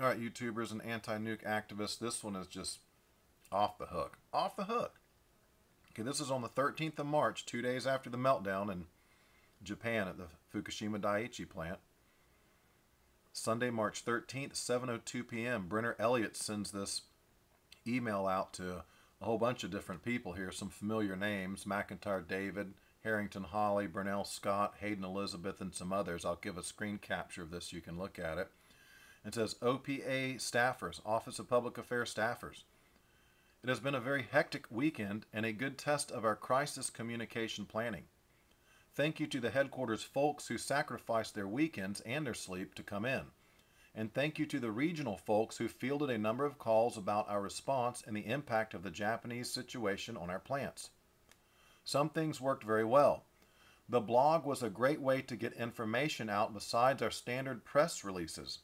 All right, YouTubers and anti-nuke activists, this one is just off the hook. Off the hook. Okay, this is on the 13th of March, 2 days after the meltdown in Japan at the Fukushima Daiichi plant. Sunday, March 13th, 7:02 p.m., Brenner Elliott sends this email out to a whole bunch of different people here, some familiar names, McIntyre David, Harrington Holly, Brunell Scott, Hayden Elizabeth, and some others. I'll give a screen capture of this so you can look at it. It says, OPA staffers, Office of Public Affairs staffers. It has been a very hectic weekend and a good test of our crisis communication planning. Thank you to the headquarters folks who sacrificed their weekends and their sleep to come in. And thank you to the regional folks who fielded a number of calls about our response and the impact of the Japanese situation on our plants. Some things worked very well. The blog was a great way to get information out besides our standard press releases.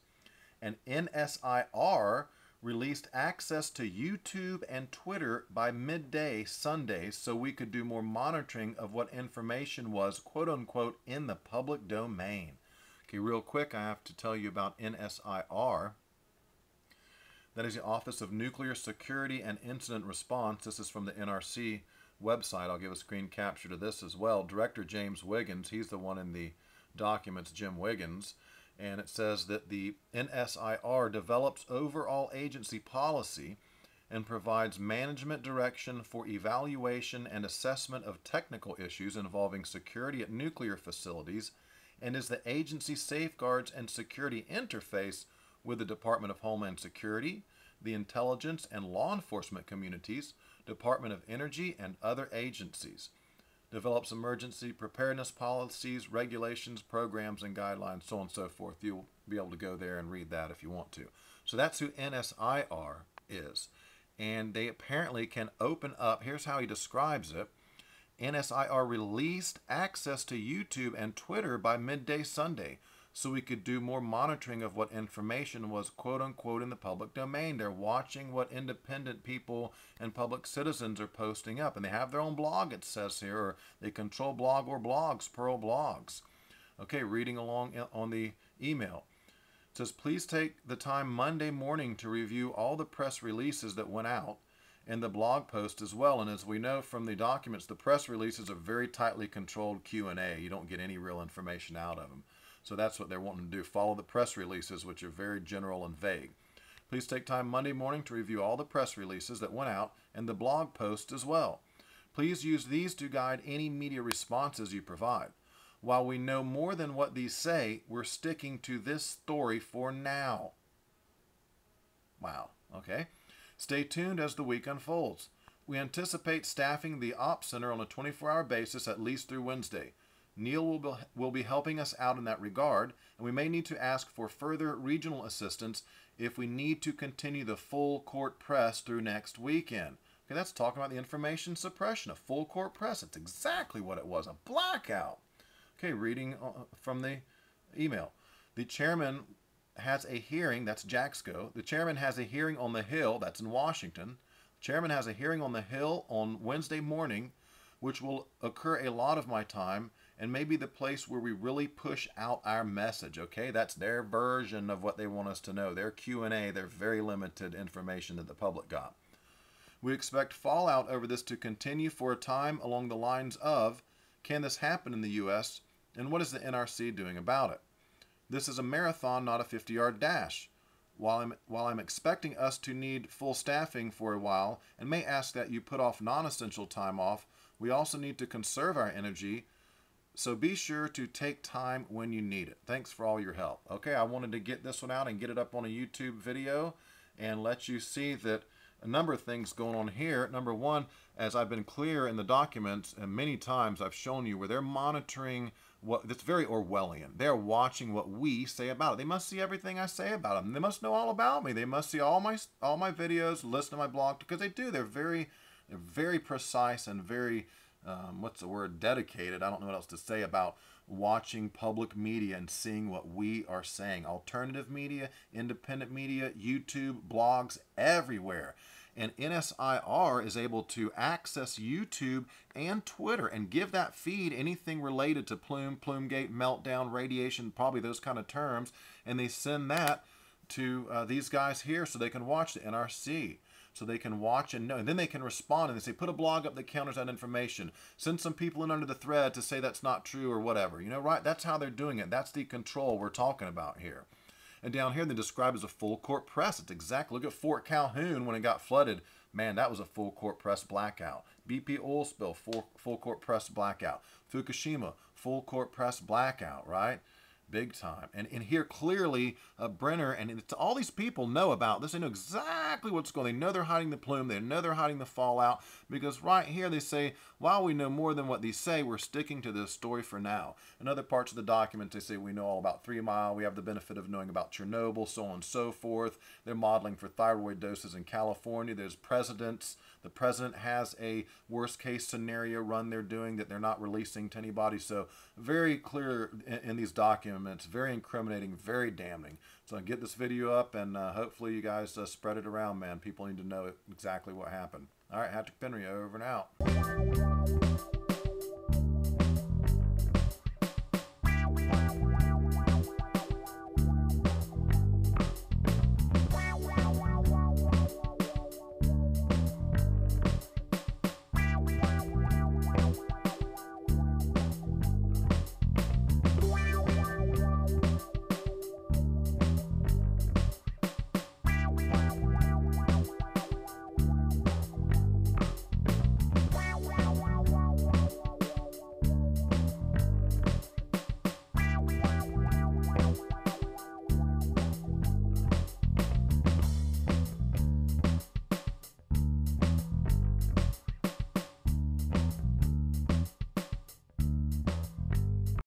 And NSIR released access to YouTube and Twitter by midday Sunday so we could do more monitoring of what information was quote-unquote in the public domain. Okay, real quick, I have to tell you about NSIR. That is the Office of Nuclear Security and Incident Response. This is from the NRC website. I'll give a screen capture to this as well. Director James Wiggins, he's the one in the documents, Jim Wiggins. And it says that the NSIR develops overall agency policy and provides management direction for evaluation and assessment of technical issues involving security at nuclear facilities and is the agency safeguards and security interface with the Department of Homeland Security, the intelligence and law enforcement communities, Department of Energy, and other agencies. Develops emergency preparedness policies, regulations, programs, and guidelines, so on and so forth. You'll be able to go there and read that if you want to. So that's who NSIR is. And they apparently can open up, here's how he describes it. NSIR released access to YouTube and Twitter by midday Sunday so we could do more monitoring of what information was quote-unquote in the public domain. They're watching what independent people and public citizens are posting up. And they have their own blog, it says here, or they control blog or blogs, Pearl blogs. Okay, reading along on the email. It says, please take the time Monday morning to review all the press releases that went out and the blog post as well. And as we know from the documents, the press releases are very tightly controlled Q&A. You don't get any real information out of them. So that's what they're wanting to do, follow the press releases, which are very general and vague. Please take time Monday morning to review all the press releases that went out and the blog posts as well. Please use these to guide any media responses you provide. While we know more than what these say, we're sticking to this story for now. Wow, okay. Stay tuned as the week unfolds. We anticipate staffing the Ops Center on a 24-hour basis at least through Wednesday. Neil will be helping us out in that regard, and we may need to ask for further regional assistance if we need to continue the full court press through next weekend. Okay, that's talking about the information suppression, a full court press. It's exactly what it was, a blackout. Okay, reading from the email. The chairman has a hearing, that's JAXCO. The chairman has a hearing on the Hill, that's in Washington. The chairman has a hearing on the Hill on Wednesday morning, which will occur a lot of my time, and maybe the place where we really push out our message, okay? That's their version of what they want us to know. Their Q&A, their very limited information that the public got. We expect fallout over this to continue for a time along the lines of, can this happen in the U.S., and what is the NRC doing about it? This is a marathon, not a 50-yard dash. While I'm expecting us to need full staffing for a while, and may ask that you put off non-essential time off, we also need to conserve our energy, so be sure to take time when you need it. Thanks for all your help. Okay, I wanted to get this one out and get it up on a YouTube video and let you see that a number of things going on here. Number one, as I've been clear in the documents, and many times I've shown you where they're monitoring what, that's very Orwellian. They're watching what we say about it. They must see everything I say about them. They must know all about me. They must see all my videos, listen to my blog, because they do. They're very precise and very dedicated. I don't know what else to say about watching public media and seeing what we are saying. Alternative media, independent media, YouTube, blogs, everywhere. And NSIR is able to access YouTube and Twitter and give that feed anything related to Plumegate, meltdown, radiation, probably those kind of terms. And they send that to these guys here so they can watch the NRC, so they can watch and know. And then they can respond, and they say, put a blog up that counters that information. Send some people in under the thread to say that's not true or whatever. You know, right? That's how they're doing it. That's the control we're talking about here. And down here, they describe as a full court press. It's exactly, look at Fort Calhoun when it got flooded. Man, that was a full court press blackout. BP oil spill, full court press blackout. Fukushima, full court press blackout, right? Big time. And here clearly Brenner and all these people know about this. They know exactly what's going on. They know they're hiding the plume. They know they're hiding the fallout, because right here they say, while we know more than what these say, we're sticking to this story for now. In other parts of the document, they say we know all about 3 Mile. We have the benefit of knowing about Chernobyl, so on and so forth. They're modeling for thyroid doses in California. There's presidents. The president has a worst case scenario run they're doing that they're not releasing to anybody. So very clear in these documents, very incriminating, very damning. So I get this video up, and hopefully you guys spread it around, man. People need to know exactly what happened. All right, Hatrick Penry, over and out.